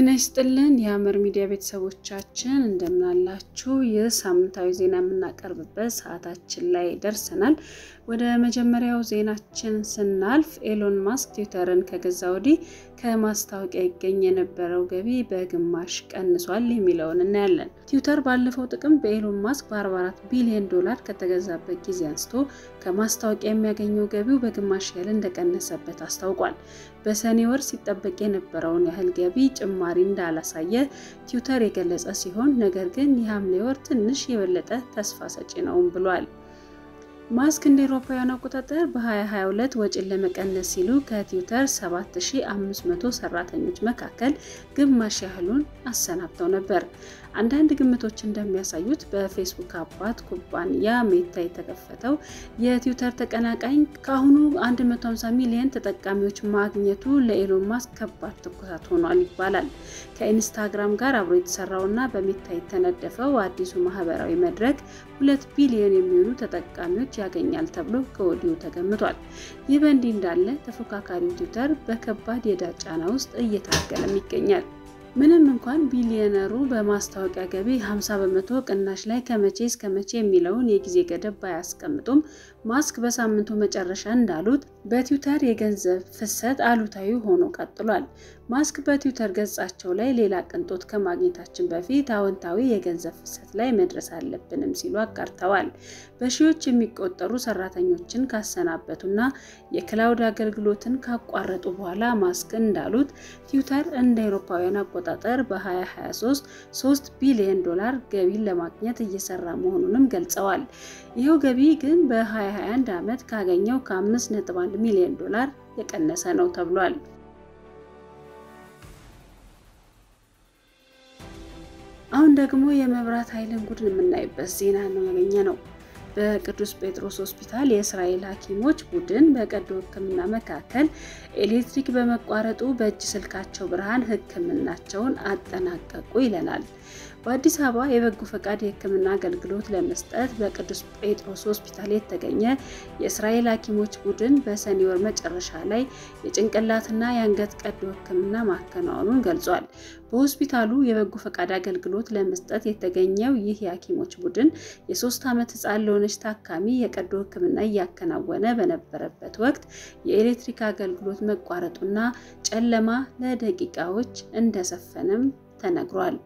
ጤና ይስጥልን የአመር ሚዲያ ቤተሰቦቻችን እንደምን አላችሁ? የሳምንታዊ ዜና የምናቀርብበት ሰዓታችን ላይ ደርሰናል። ወደ መጀመሪያው ዜናችን ስናልፍ ኤሎን ማስክ ትዊተርን ከገዛ ወዲህ ከማስታወቂያ ይገኝ የነበረው ገቢ በግማሽ ቀንሷል የሚለውን እናያለን። ትዊተር ባለፈው ጥቅምት በኤሎን ማስክ በ44 ቢሊዮን ዶላር ከተገዛበት ጊዜ አንስቶ ከማስታወቂያ የሚያገኘው ገቢው በግማሽ ያህል እንደቀነሰበት አስታውቋል። በሰኔ ወር ሲጠበቅ የነበረውን ያህል ገቢ ጭማሪ እንዳላሳየ ትዊተር የገለጸ ሲሆን ነገር ግን የሐምሌ ወር ትንሽ የበለጠ ተስፋ ሰጪ ነው ብሏል። ማስክ እንደ አውሮፓውያን አቆጣጠር በ2022 ወጪን ለመቀነስ ሲሉ ከትዊተር 7500 ሰራተኞች መካከል ግማሽ ያህሉን አሰናብተው ነበር። አንዳንድ ግምቶች እንደሚያሳዩት በፌስቡክ አባት ኩባንያ ሜታ የተከፈተው የትዊተር ተቀናቃኝ ከአሁኑ 150 ሚሊዮን ተጠቃሚዎች ማግኘቱ ለኤሎን ማስክ ከባድ ትኩሳት ሆኗል ይባላል። ከኢንስታግራም ጋር አብሮ የተሰራውና በሜታ የተነደፈው አዲሱ ማህበራዊ መድረክ 2 ቢሊዮን የሚሆኑ ተጠቃሚዎች ያገኛል ተብሎ ከወዲሁ ተገምቷል። ይህ በእንዲህ እንዳለ ተፎካካሪው ትዊተር በከባድ የዕዳ ጫና ውስጥ እየታገለም ይገኛል። ምንም እንኳን ቢሊዮነሩ በማስታወቂያ ገቢ 50% ቅናሽ ላይ ከመቼ እስከ መቼ የሚለውን የጊዜ ገደብ ባያስቀምጡም ማስክ በሳምንቱ መጨረሻ እንዳሉት በትዊተር የገንዘብ ፍሰት አሉታዊ ሆኖ ቀጥሏል። ማስክ በትዊተር ገጻቸው ላይ ሌላ ቅንጦት ከማግኘታችን በፊት አዎንታዊ የገንዘብ ፍሰት ላይ መድረስ አለብንም ሲሉ አጋርተዋል። በሺዎች የሚቆጠሩ ሰራተኞችን ካሰናበቱና የክላውድ አገልግሎትን ካቋረጡ በኋላ ማስክ እንዳሉት ትዊተር እንደ አውሮፓውያን አቆጣጠር በ2023 $3 ቢሊዮን ገቢን ለማግኘት እየሰራ መሆኑንም ገልጸዋል። ይኸው ገቢ ግን በ2021 ዓመት ካገኘው ከ$5.1 ሚሊዮን የቀነሰ ነው ተብሏል። አሁን ደግሞ የመብራት ኃይልን ጉድን የምናይበት ዜና ነው ያገኘነው። በቅዱስ ጴጥሮስ ሆስፒታል የእስራኤል ሐኪሞች ቡድን በቀዶ ሕክምና መካከል ኤሌክትሪክ በመቋረጡ በእጅ ስልካቸው ብርሃን ሕክምናቸውን አጠናቀቁ ይለናል። በአዲስ አበባ የበጎ ፈቃድ የሕክምና አገልግሎት ለመስጠት በቅዱስ ጴጥሮስ ሆስፒታል የተገኘ የእስራኤል ሐኪሞች ቡድን በሰኔ ወር መጨረሻ ላይ የጭንቅላትና የአንገት ቀዶ ሕክምና ማከናወኑን ገልጿል። በሆስፒታሉ የበጎ ፈቃድ አገልግሎት ለመስጠት የተገኘው ይህ የሐኪሞች ቡድን የ3 ዓመት ሕፃን ለሆነች ታካሚ የቀዶ ሕክምና እያከናወነ በነበረበት ወቅት የኤሌክትሪክ አገልግሎት መቋረጡና ጨለማ ለደቂቃዎች እንደሰፈነም ተነግሯል።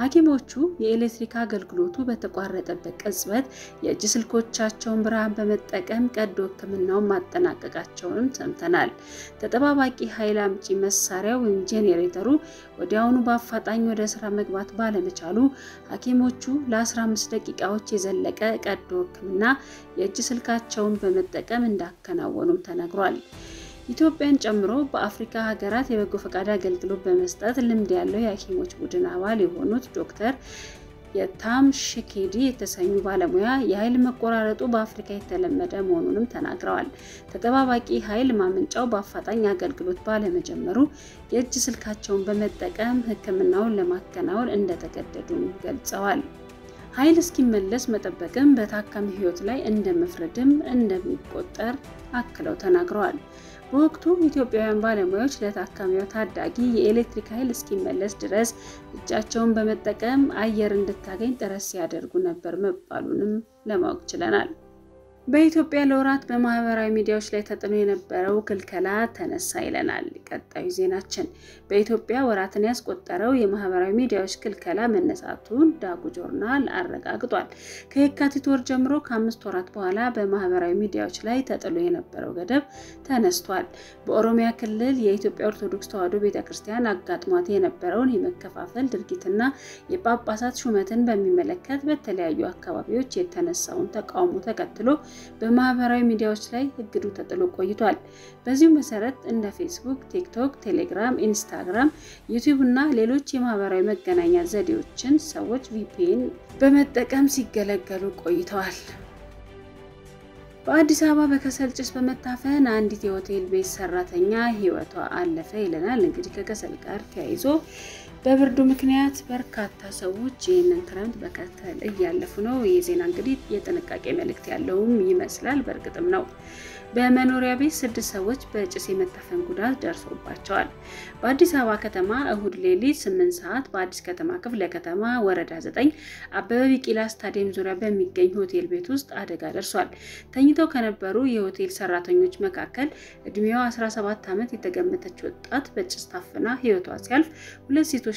ሐኪሞቹ የኤሌክትሪክ አገልግሎቱ በተቋረጠበት ቅጽበት የእጅ ስልኮቻቸውን ብርሃን በመጠቀም ቀዶ ሕክምናውን ማጠናቀቃቸውንም ሰምተናል። ተጠባባቂ ኃይል አምጪ መሳሪያው ወይም ጄኔሬተሩ ወዲያውኑ በአፋጣኝ ወደ ስራ መግባት ባለመቻሉ ሐኪሞቹ ለ15 ደቂቃዎች የዘለቀ ቀዶ ሕክምና የእጅ ስልካቸውን በመጠቀም እንዳከናወኑም ተነግሯል። ኢትዮጵያን ጨምሮ በአፍሪካ ሀገራት የበጎ ፈቃድ አገልግሎት በመስጠት ልምድ ያለው የሐኪሞች ቡድን አባል የሆኑት ዶክተር የታም ሽኬዲ የተሰኙ ባለሙያ የኃይል መቆራረጡ በአፍሪካ የተለመደ መሆኑንም ተናግረዋል። ተጠባባቂ ኃይል ማመንጫው በአፋጣኝ አገልግሎት ባለመጀመሩ የእጅ ስልካቸውን በመጠቀም ሕክምናውን ለማከናወን እንደተገደዱም ገልጸዋል። ኃይል እስኪመለስ መጠበቅም በታካሚ ሕይወት ላይ እንደመፍረድም እንደሚቆጠር አክለው ተናግረዋል። በወቅቱ ኢትዮጵያውያን ባለሙያዎች ለታካሚው ታዳጊ የኤሌክትሪክ ኃይል እስኪመለስ ድረስ እጃቸውን በመጠቀም አየር እንድታገኝ ጥረት ሲያደርጉ ነበር መባሉንም ለማወቅ ችለናል። በኢትዮጵያ ለወራት በማህበራዊ ሚዲያዎች ላይ ተጥሎ የነበረው ክልከላ ተነሳ ይለናል ቀጣዩ ዜናችን። በኢትዮጵያ ወራትን ያስቆጠረው የማህበራዊ ሚዲያዎች ክልከላ መነሳቱን ዳጉ ጆርናል አረጋግጧል። ከየካቲት ወር ጀምሮ ከ5 ወራት በኋላ በማህበራዊ ሚዲያዎች ላይ ተጥሎ የነበረው ገደብ ተነስቷል። በኦሮሚያ ክልል የኢትዮጵያ ኦርቶዶክስ ተዋሕዶ ቤተክርስቲያን አጋጥሟት የነበረውን የመከፋፈል ድርጊትና የጳጳሳት ሹመትን በሚመለከት በተለያዩ አካባቢዎች የተነሳውን ተቃውሞ ተከትሎ በማህበራዊ ሚዲያዎች ላይ እግዱ ተጥሎ ቆይቷል። በዚሁ መሰረት እንደ ፌስቡክ፣ ቲክቶክ፣ ቴሌግራም፣ ኢንስታግራም፣ ዩቲዩብ እና ሌሎች የማህበራዊ መገናኛ ዘዴዎችን ሰዎች VPN በመጠቀም ሲገለገሉ ቆይተዋል። በአዲስ አበባ በከሰል ጭስ በመታፈን አንዲት የሆቴል ቤት ሰራተኛ ሕይወቷ አለፈ ይለናል። እንግዲህ ከከሰል ጋር ተያይዞ በብርዱ ምክንያት በርካታ ሰዎች ይሄንን ትረንድ በከተል እያለፉ ነው። የዜና እንግዲህ የጥንቃቄ መልእክት ያለውም ይመስላል በርግጥም ነው። በመኖሪያ ቤት 6 ሰዎች በጭስ የመታፈን ጉዳት ደርሶባቸዋል። በአዲስ አበባ ከተማ እሁድ ሌሊት 8 ሰዓት በአዲስ ከተማ ክፍለ ከተማ ወረዳ 9 አበበ ቢቂላ ስታዲየም ዙሪያ በሚገኝ ሆቴል ቤት ውስጥ አደጋ ደርሷል። ተኝተው ከነበሩ የሆቴል ሰራተኞች መካከል እድሜዋ 17 ዓመት የተገመተች ወጣት በጭስ ታፍና ህይወቷ ሲያልፍ ሁለት ሴቶች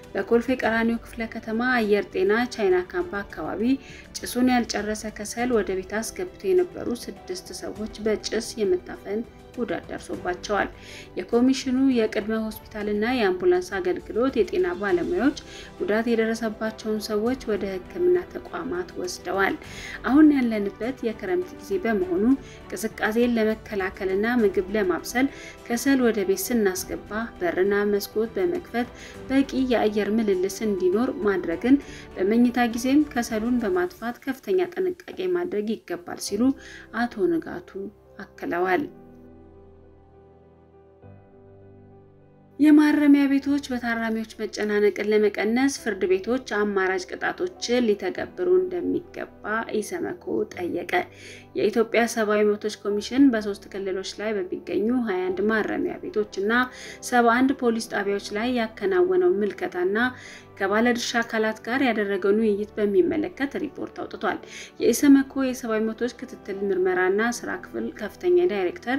በኮልፌ ቀራኒዮ ክፍለ ከተማ አየር ጤና ቻይና ካምፕ አካባቢ ጭሱን ያልጨረሰ ከሰል ወደ ቤት አስገብቶ የነበሩ 6 ሰዎች በጭስ የመታፈን ጉዳት ደርሶባቸዋል። የኮሚሽኑ የቅድመ ሆስፒታልና የአምቡላንስ አገልግሎት የጤና ባለሙያዎች ጉዳት የደረሰባቸውን ሰዎች ወደ ህክምና ተቋማት ወስደዋል። አሁን ያለንበት የክረምት ጊዜ በመሆኑ ቅዝቃዜን ለመከላከልና ምግብ ለማብሰል ከሰል ወደ ቤት ስናስገባ በርና መስኮት በመክፈት በቂ የአየር ምልልስ እንዲኖር ማድረግን በመኝታ ጊዜም ከሰሉን በማጥፋት ከፍተኛ ጥንቃቄ ማድረግ ይገባል ሲሉ አቶ ንጋቱ አክለዋል። የማረሚያ ቤቶች በታራሚዎች መጨናነቅን ለመቀነስ ፍርድ ቤቶች አማራጭ ቅጣቶችን ሊተገብሩ እንደሚገባ ኢሰመኮ ጠየቀ። የኢትዮጵያ ሰብአዊ መብቶች ኮሚሽን በ3 ክልሎች ላይ በሚገኙ 21 ማረሚያ ቤቶችና 71 ፖሊስ ጣቢያዎች ላይ ያከናወነው ምልከታና ከባለድርሻ አካላት ጋር ያደረገውን ውይይት በሚመለከት ሪፖርት አውጥቷል። የኢሰመኮ የሰብአዊ መብቶች ክትትል ምርመራና ስራ ክፍል ከፍተኛ ዳይሬክተር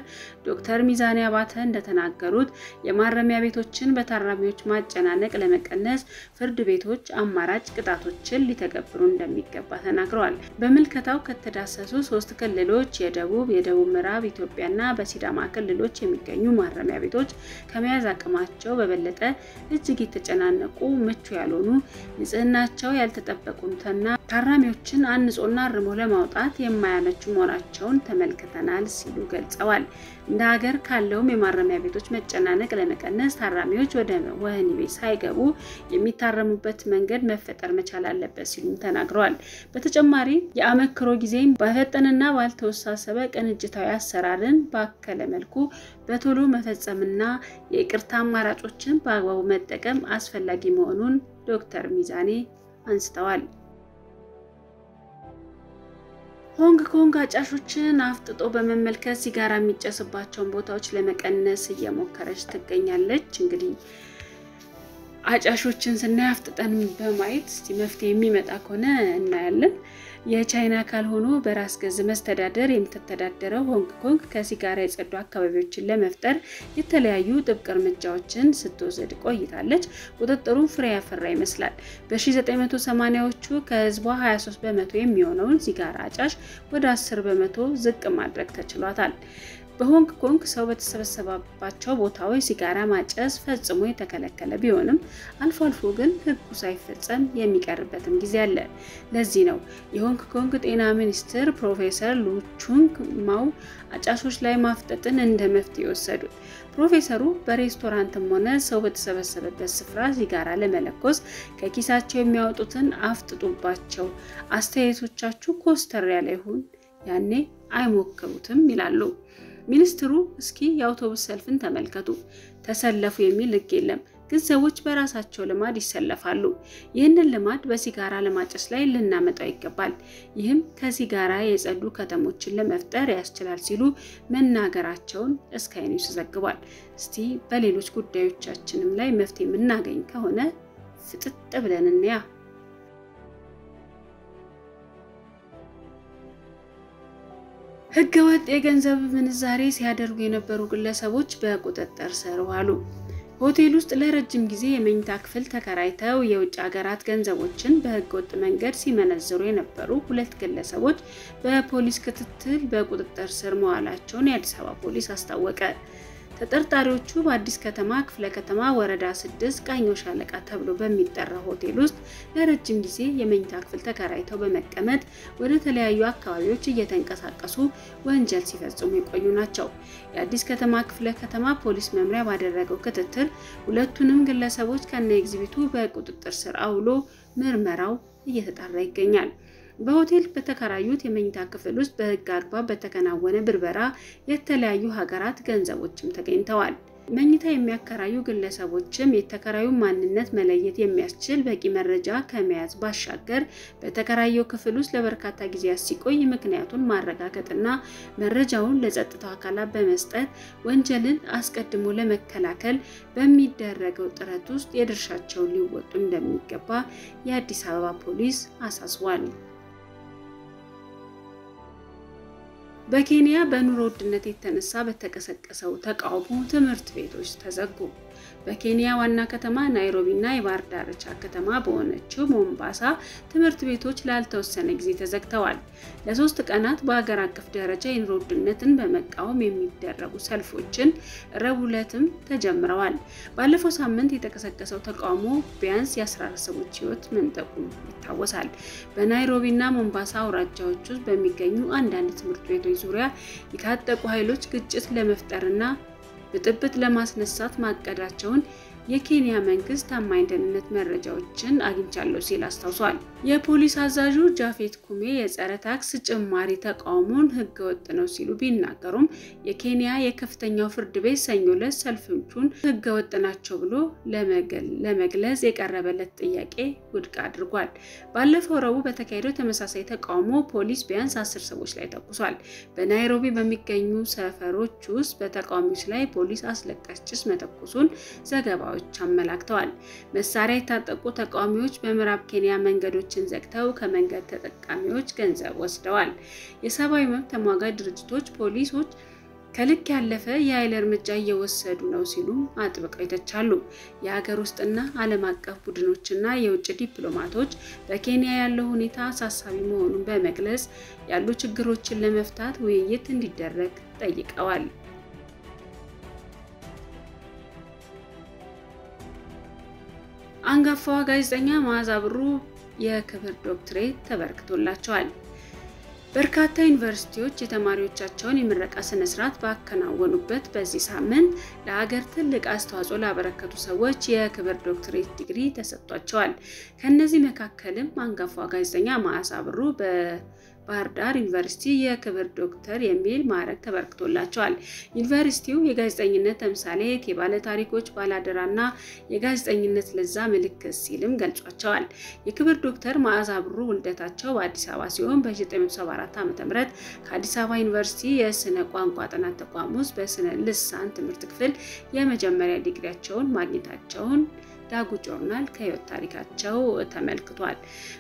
ዶክተር ሚዛኔ አባተ እንደተናገሩት የማረሚያ ቤቶችን በታራሚዎች ማጨናነቅ ለመቀነስ ፍርድ ቤቶች አማራጭ ቅጣቶችን ሊተገብሩ እንደሚገባ ተናግረዋል። በምልከታው ከተዳሰሱ 3 ክልሎች የደቡብ ምዕራብ ኢትዮጵያና በሲዳማ ክልሎች የሚገኙ ማረሚያ ቤቶች ከመያዝ አቅማቸው በበለጠ እጅግ የተጨናነቁ ምቹ ያልሆኑ ንጽህናቸው ያልተጠበቁትና ታራሚዎችን አንጾና አርሞ ለማውጣት የማያመቹ መሆናቸውን ተመልክተናል ሲሉ ገልጸዋል። እንደ ሀገር ካለውም የማረሚያ ቤቶች መጨናነቅ ለመቀነስ ታራሚዎች ወደ ወህኒ ቤት ሳይገቡ የሚታረሙበት መንገድ መፈጠር መቻል አለበት ሲሉም ተናግረዋል። በተጨማሪ የአመክሮ ጊዜም ባፈጠነና ባልተወሳሰበ ቅንጅታዊ አሰራርን ባከለ መልኩ በቶሎ መፈጸምና የይቅርታ አማራጮችን በአግባቡ መጠቀም አስፈላጊ መሆኑን ዶክተር ሚዛኔ አንስተዋል። ሆንግ ኮንግ አጫሾችን አፍጥጦ በመመልከት ሲጋራ የሚጨስባቸውን ቦታዎች ለመቀነስ እየሞከረች ትገኛለች። እንግዲህ አጫሾችን ስናይ አፍጥጠን በማየት እስቲ መፍትሄ የሚመጣ ከሆነ እናያለን። የቻይና ካልሆኑ በራስ ገዝ መስተዳደር የምትተዳደረው ሆንግ ኮንግ ከሲጋራ የጸዱ አካባቢዎችን ለመፍጠር የተለያዩ ጥብቅ እርምጃዎችን ስትወስድ ቆይታለች። ቁጥጥሩን ፍሬ ያፈራ ይመስላል። በ1980ዎቹ ከህዝቧ 23% የሚሆነውን ሲጋራ አጫሽ ወደ 10% ዝቅ ማድረግ ተችሏታል። በሆንግ ኮንግ ሰው በተሰበሰበባቸው ቦታዎች ሲጋራ ማጨስ ፈጽሞ የተከለከለ ቢሆንም አልፎ አልፎ ግን ህጉ ሳይፈጸም የሚቀርበትም ጊዜ አለ። ለዚህ ነው የሆንግ ኮንግ ጤና ሚኒስትር ፕሮፌሰር ሉቹንግ ማው አጫሾች ላይ ማፍጠጥን እንደ መፍትሄ ወሰዱት። ፕሮፌሰሩ በሬስቶራንትም ሆነ ሰው በተሰበሰበበት ስፍራ ሲጋራ ለመለኮስ ከኪሳቸው የሚያወጡትን አፍጥጡባቸው፣ አስተያየቶቻችሁ ኮስተር ያለ ይሁን፣ ያኔ አይሞክሩትም ይላሉ። ሚኒስትሩ እስኪ የአውቶቡስ ሰልፍን ተመልከቱ፣ ተሰለፉ የሚል ህግ የለም፣ ግን ሰዎች በራሳቸው ልማድ ይሰለፋሉ። ይህንን ልማድ በሲጋራ ለማጨስ ላይ ልናመጣው ይገባል። ይህም ከሲጋራ የጸዱ ከተሞችን ለመፍጠር ያስችላል ሲሉ መናገራቸውን ስካይ ኒውስ ዘግቧል። እስቲ በሌሎች ጉዳዮቻችንም ላይ መፍትሄ የምናገኝ ከሆነ ፍጥጥ ብለን እንያ። ህገወጥ የገንዘብ ምንዛሬ ሲያደርጉ የነበሩ ግለሰቦች በቁጥጥር ስር ዋሉ። ሆቴል ውስጥ ለረጅም ጊዜ የመኝታ ክፍል ተከራይተው የውጭ ሀገራት ገንዘቦችን በህገወጥ መንገድ ሲመነዝሩ የነበሩ 2 ግለሰቦች በፖሊስ ክትትል በቁጥጥር ስር መዋላቸውን የአዲስ አበባ ፖሊስ አስታወቀ። ተጠርጣሪዎቹ በአዲስ ከተማ ክፍለ ከተማ ወረዳ 6 ቃኞ ሻለቃ ተብሎ በሚጠራው ሆቴል ውስጥ ለረጅም ጊዜ የመኝታ ክፍል ተከራይተው በመቀመጥ ወደ ተለያዩ አካባቢዎች እየተንቀሳቀሱ ወንጀል ሲፈጽሙ የቆዩ ናቸው። የአዲስ ከተማ ክፍለ ከተማ ፖሊስ መምሪያ ባደረገው ክትትል ሁለቱንም ግለሰቦች ከነ ኤግዚቢቱ በቁጥጥር ስር አውሎ ምርመራው እየተጣራ ይገኛል። በሆቴል በተከራዩት የመኝታ ክፍል ውስጥ በሕግ አግባብ በተከናወነ ብርበራ የተለያዩ ሀገራት ገንዘቦችም ተገኝተዋል። መኝታ የሚያከራዩ ግለሰቦችም የተከራዩ ማንነት መለየት የሚያስችል በቂ መረጃ ከመያዝ ባሻገር በተከራየው ክፍል ውስጥ ለበርካታ ጊዜ ሲቆይ ምክንያቱን ማረጋገጥና መረጃውን ለጸጥታ አካላት በመስጠት ወንጀልን አስቀድሞ ለመከላከል በሚደረገው ጥረት ውስጥ የድርሻቸውን ሊወጡ እንደሚገባ የአዲስ አበባ ፖሊስ አሳስቧል። በኬንያ በኑሮ ውድነት የተነሳ በተቀሰቀሰው ተቃውሞ ትምህርት ቤቶች ተዘጉ። በኬንያ ዋና ከተማ ናይሮቢና የባህር ዳርቻ ከተማ በሆነችው ሞምባሳ ትምህርት ቤቶች ላልተወሰነ ጊዜ ተዘግተዋል። ለ3 ቀናት በአገር አቀፍ ደረጃ የኑሮ ውድነትን በመቃወም የሚደረጉ ሰልፎችን ረቡዕ ዕለትም ተጀምረዋል። ባለፈው ሳምንት የተቀሰቀሰው ተቃውሞ ቢያንስ 14 ሰዎች ሕይወት መንጠቁ ይታወሳል። በናይሮቢና ሞምባሳ አውራጃዎች ውስጥ በሚገኙ አንዳንድ ትምህርት ቤቶች ዙሪያ የታጠቁ ኃይሎች ግጭት ለመፍጠርና በጥብት ለማስነሳት ማቀዳቸውን የኬንያ መንግስት ታማኝ ደህንነት መረጃዎችን አግኝቻለሁ ሲል አስታውሷል። የፖሊስ አዛዡ ጃፌት ኩሜ የጸረ ታክስ ጭማሪ ተቃውሞን ህገወጥ ነው ሲሉ ቢናገሩም የኬንያ የከፍተኛው ፍርድ ቤት ሰኞ ዕለት ሰልፎቹን ህገወጥ ናቸው ብሎ ለመግለጽ የቀረበለት ጥያቄ ውድቅ አድርጓል። ባለፈው ረቡዕ በተካሄደው ተመሳሳይ ተቃውሞ ፖሊስ ቢያንስ 10 ሰዎች ላይ ተኩሷል። በናይሮቢ በሚገኙ ሰፈሮች ውስጥ በተቃዋሚዎች ላይ ፖሊስ አስለቃሽ ጭስ መተኮሱን ዘገባ አመላክተዋል። መሳሪያ የታጠቁ ተቃዋሚዎች በምዕራብ ኬንያ መንገዶችን ዘግተው ከመንገድ ተጠቃሚዎች ገንዘብ ወስደዋል። የሰብአዊ መብት ተሟጋች ድርጅቶች ፖሊሶች ከልክ ያለፈ የኃይል እርምጃ እየወሰዱ ነው ሲሉ አጥብቀው ይተቻሉ። የሀገር ውስጥና ዓለም አቀፍ ቡድኖችና የውጭ ዲፕሎማቶች በኬንያ ያለው ሁኔታ አሳሳቢ መሆኑን በመግለጽ ያሉ ችግሮችን ለመፍታት ውይይት እንዲደረግ ጠይቀዋል። አንጋፋዋ ጋዜጠኛ መዓዛ ብሩ የክብር ዶክትሬት ተበርክቶላቸዋል። በርካታ ዩኒቨርሲቲዎች የተማሪዎቻቸውን የምረቃ ስነ ስርዓት ባከናወኑበት በዚህ ሳምንት ለሀገር ትልቅ አስተዋጽኦ ላበረከቱ ሰዎች የክብር ዶክትሬት ዲግሪ ተሰጥቷቸዋል። ከነዚህ መካከልም አንጋፋዋ ጋዜጠኛ መዓዛ ብሩ ባህር ዳር ዩኒቨርሲቲ የክብር ዶክተር የሚል ማዕረግ ተበርክቶላቸዋል። ዩኒቨርሲቲው የጋዜጠኝነት ተምሳሌት፣ የባለ ታሪኮች ባላደራና የጋዜጠኝነት ለዛ ምልክት ሲልም ገልጿቸዋል። የክብር ዶክተር መዓዛ ብሩ ውልደታቸው በአዲስ አበባ ሲሆን በ1974 ዓ.ም ከአዲስ አበባ ዩኒቨርሲቲ የስነ ቋንቋ ጥናት ተቋም ውስጥ በስነ ልሳን ትምህርት ክፍል የመጀመሪያ ዲግሪያቸውን ማግኘታቸውን ዳጉ ጆርናል ከህይወት ታሪካቸው ተመልክቷል።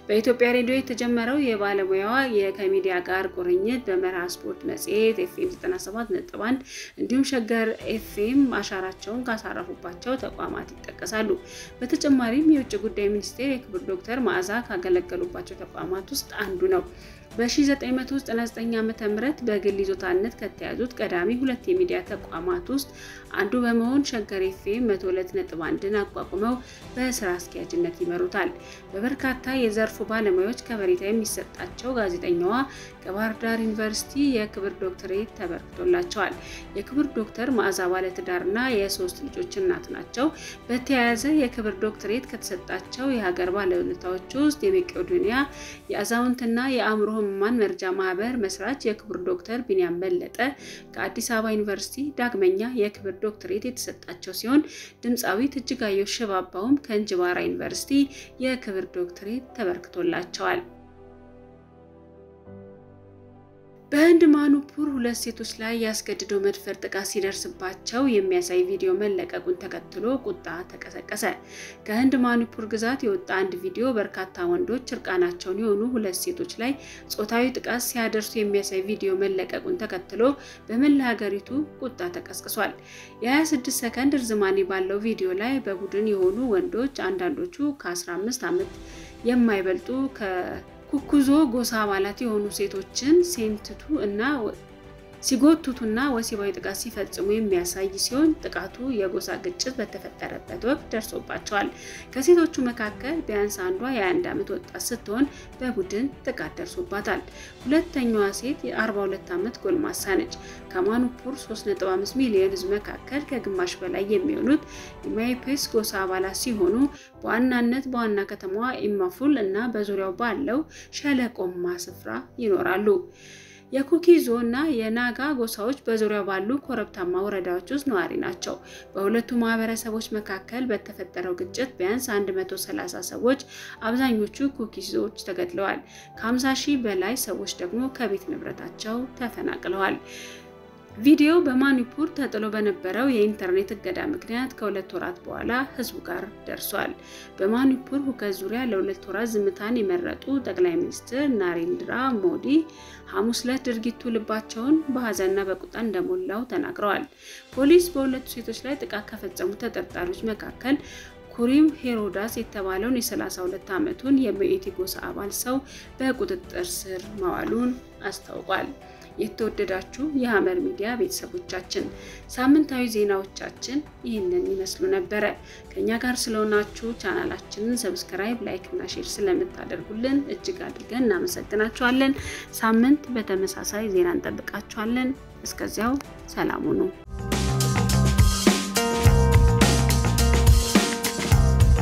በኢትዮጵያ ሬዲዮ የተጀመረው የባለሙያዋ ከሚዲያ ጋር ቁርኝት በመርሃ ስፖርት መጽሔት ኤፍኤም 97.1 እንዲሁም ሸገር ኤፍኤም አሻራቸውን ካሳረፉባቸው ተቋማት ይጠቀሳሉ። በተጨማሪም የውጭ ጉዳይ ሚኒስቴር የክብር ዶክተር መዓዛ ካገለገሉባቸው ተቋማት ውስጥ አንዱ ነው። በ1999 ዓ.ም በግል ይዞታነት ከተያዙት ቀዳሚ 2 የሚዲያ ተቋማት ውስጥ አንዱ በመሆን ሸገር ኤፍኤም 102.1ን አቋቁመው በስራ አስኪያጅነት ይመሩታል። በበርካታ የዘርፉ ባለሙያዎች ከበሬታ የሚሰጣቸው ጋዜጠኛዋ ከባህር ዳር ዩኒቨርሲቲ የክብር ዶክትሬት ተበርክቶላቸዋል። የክብር ዶክተር መዓዛ ባለትዳርና የ3 ልጆች እናት ናቸው። በተያያዘ የክብር ዶክትሬት ከተሰጣቸው የሀገር ባለውለታዎች ውስጥ የመቄዶንያ የአዛውንትና የአእምሮ ህሙማን መርጃ ማህበር መስራች የክብር ዶክተር ቢንያም በለጠ ከአዲስ አበባ ዩኒቨርሲቲ ዳግመኛ የክብር ዶክትሬት የተሰጣቸው ሲሆን ድምፃዊት እጅጋየሁ ሽባባውም ከእንጅባራ ዩኒቨርሲቲ የክብር ዶክትሬት ተበርክቶላቸዋል። በህንድ ማኑፑር 2 ሴቶች ላይ ያስገድዶ መድፈር ጥቃት ሲደርስባቸው የሚያሳይ ቪዲዮ መለቀቁን ተከትሎ ቁጣ ተቀሰቀሰ። ከህንድ ማኑፑር ግዛት የወጣ አንድ ቪዲዮ በርካታ ወንዶች እርቃናቸውን የሆኑ 2 ሴቶች ላይ ጾታዊ ጥቃት ሲያደርሱ የሚያሳይ ቪዲዮ መለቀቁን ተከትሎ በመላ ሀገሪቱ ቁጣ ተቀስቅሷል። የ26 ሰከንድ ርዝማኔ ባለው ቪዲዮ ላይ በቡድን የሆኑ ወንዶች አንዳንዶቹ ከ15 ዓመት የማይበልጡ ከኩኩዞ ጎሳ አባላት የሆኑ ሴቶችን ሴምትቱ እና سيقوت تونا وسيبايت قاسي فتسمين مياسايسيون تقعتو يغوسا قجز بتفتربت وقت درسوباتشوال كسيتوቹ መካከል ቢያንስ አንዷ የ21 ዓመት ወጣት ስትሆን በቡድን ጥቃት ደርሶባታል ሁለተኛዋ ሴት የ42 ዓመት ጎልማሳ ነች ከማኑፑር 3.5 ሚሊዮን ሕዝብ መካከል ከግማሽ በላይ የሚሆኑት የማይፔስ ጎሳ አባላት ሲሆኑ በዋናነት በዋና ከተማዋ ኢማፉል እና በዙሪያው ባለው ሸለቆማ ስፍራ ይኖራሉ የኩኪ ዞና የናጋ ጎሳዎች በዙሪያው ባሉ ኮረብታማ ወረዳዎች ውስጥ ነዋሪ ናቸው በሁለቱ ማህበረሰቦች መካከል በተፈጠረው ግጭት ቢያንስ 130 ሰዎች አብዛኞቹ ኩኪዞች ተገድለዋል ከ50,000 በላይ ሰዎች ደግሞ ከቤት ንብረታቸው ተፈናቅለዋል ቪዲዮ በማኒፑር ተጥሎ በነበረው የኢንተርኔት እገዳ ምክንያት ከሁለት ወራት በኋላ ህዝቡ ጋር ደርሷል። በማኒፑር ሁከት ዙሪያ ለሁለት ወራት ዝምታን የመረጡ ጠቅላይ ሚኒስትር ናሪንድራ ሞዲ ሐሙስ ዕለት ድርጊቱ ልባቸውን በሐዘንና በቁጣ እንደሞላው ተናግረዋል። ፖሊስ በሁለቱ ሴቶች ላይ ጥቃት ከፈጸሙ ተጠርጣሪዎች መካከል ኩሪም ሄሮዳስ የተባለውን የ32 ዓመቱን የሜይቲ ጎሳ አባል ሰው በቁጥጥር ስር ማዋሉን አስታውቋል። የተወደዳችሁ የሐመር ሚዲያ ቤተሰቦቻችን ሳምንታዊ ዜናዎቻችን ይህንን ይመስሉ ነበር ከኛ ጋር ስለሆናችሁ ቻናላችንን ሰብስክራይብ ላይክ እና ሼር ስለምታደርጉልን እጅግ አድርገን እናመሰግናችኋለን ሳምንት በተመሳሳይ ዜና እንጠብቃችኋለን እስከዚያው ሰላም ሁኑ